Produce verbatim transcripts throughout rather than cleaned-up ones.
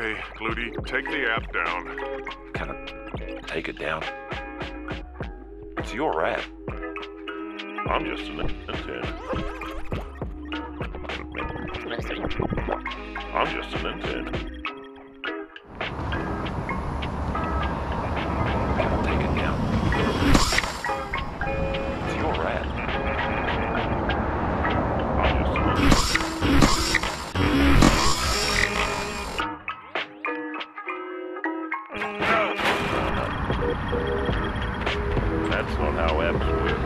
Okay, Glutie, take the app down. Can I take it down? It's your app. I'm just an intern. I'm just an intern. That's not how apps work.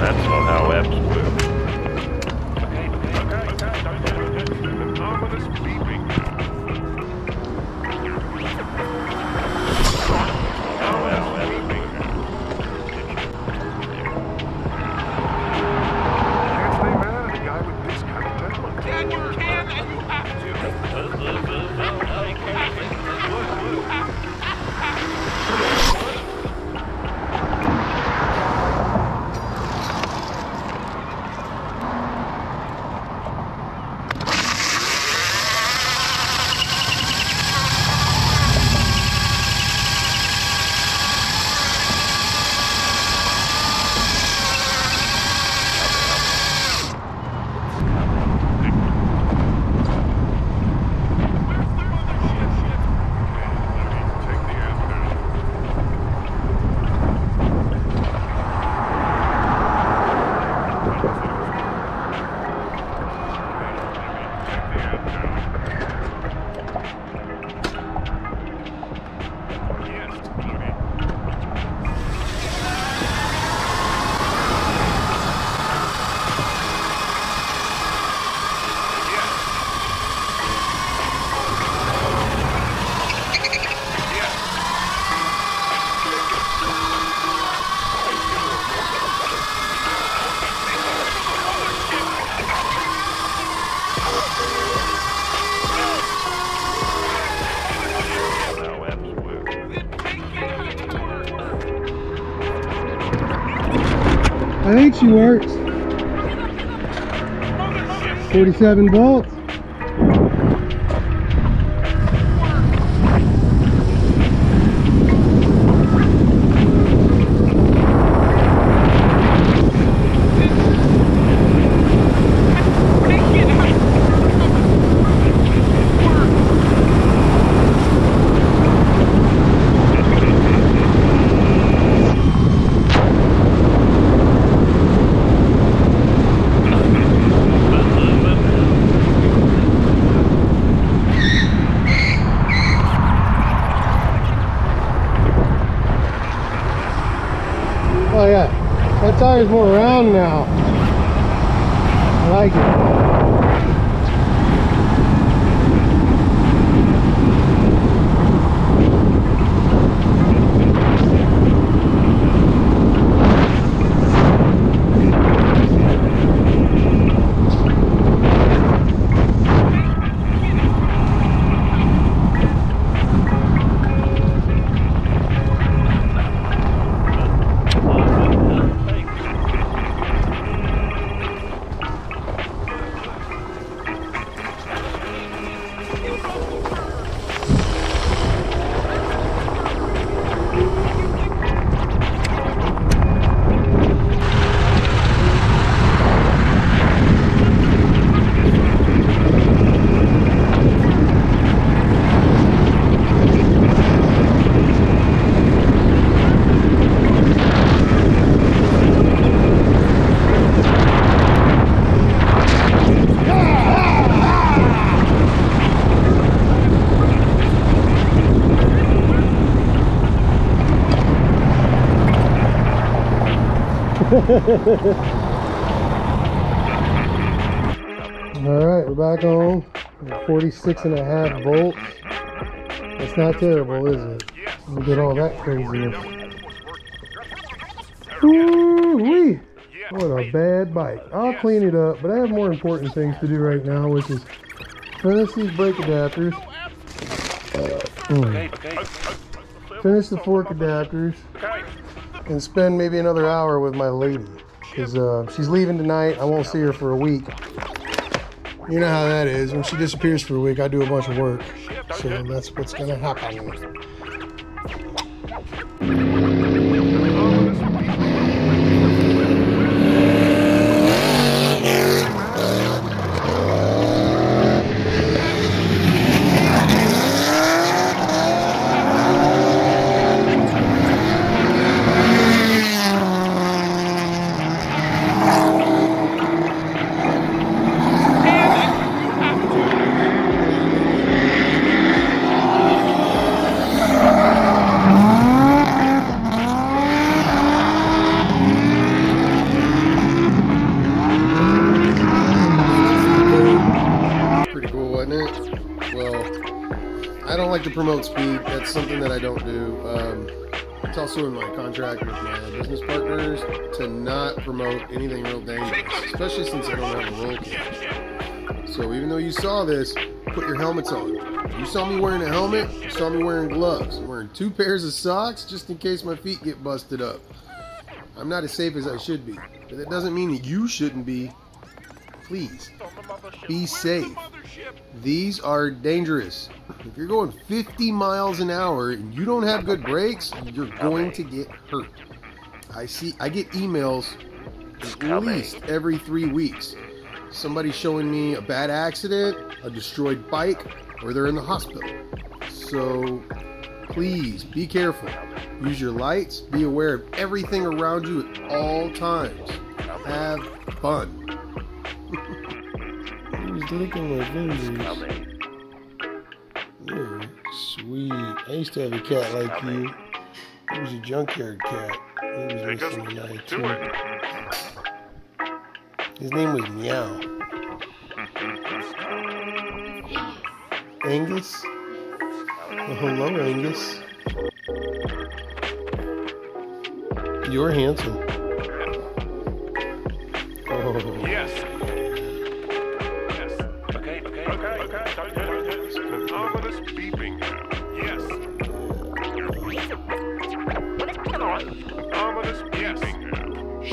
That's not how apps work. Okay, okay, okay, don't do it, don't do the ominous beeping. Can't stay mad at a guy with this kind of temper. Yeah, you can and you have to. I think she works. forty-seven volts. Oh yeah, that tire's more round now. I like it. Alright, we're back on. forty-six and a half volts. It's not terrible, is it? We'll get all that craziness. Ooh-wee! What a bad bike. I'll clean it up, but I have more important things to do right now, which is finish these brake adapters. Mm. Finish the fork adapters. And spend maybe another hour with my lady, because uh, she's leaving tonight. I won't see her for a week, You know how that is. When she disappears for a week, I do a bunch of work. So that's what's going to happen. To promote speed, that's something that I don't do. Um, it's also in my contract with my business partners to not promote anything real dangerous, especially since I don't have a roll cam. So even though you saw this, put your helmets on. You saw me wearing a helmet, you saw me wearing gloves. I'm wearing two pairs of socks just in case my feet get busted up. I'm not as safe as I should be, but that doesn't mean that you shouldn't be. Please, be safe. These are dangerous. If you're going fifty miles an hour and you don't have good brakes, you're going to get hurt. I see, I get emails at least every three weeks. Somebody showing me a bad accident, a destroyed bike, or they're in the hospital. So please be careful. Use your lights. Be aware of everything around you at all times. Have fun. He's licking my fingers. Yeah, sweet. I used to have a cat like you. He was a junkyard cat. He was missing an eye too. His name was Meow. Angus? Well, hello, Angus. You're handsome. Oh. Yes.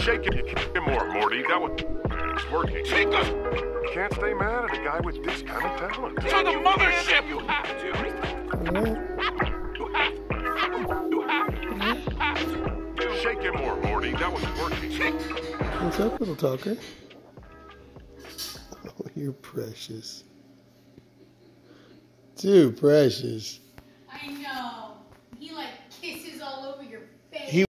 Shake it more, Morty. That was working. Shake us! Can't stay mad at a guy with this kind of talent. To the mothership! You have to! You have to! You have to! Shake it more, Morty. That was working. What's up, little talker? Oh, you're precious. Too precious.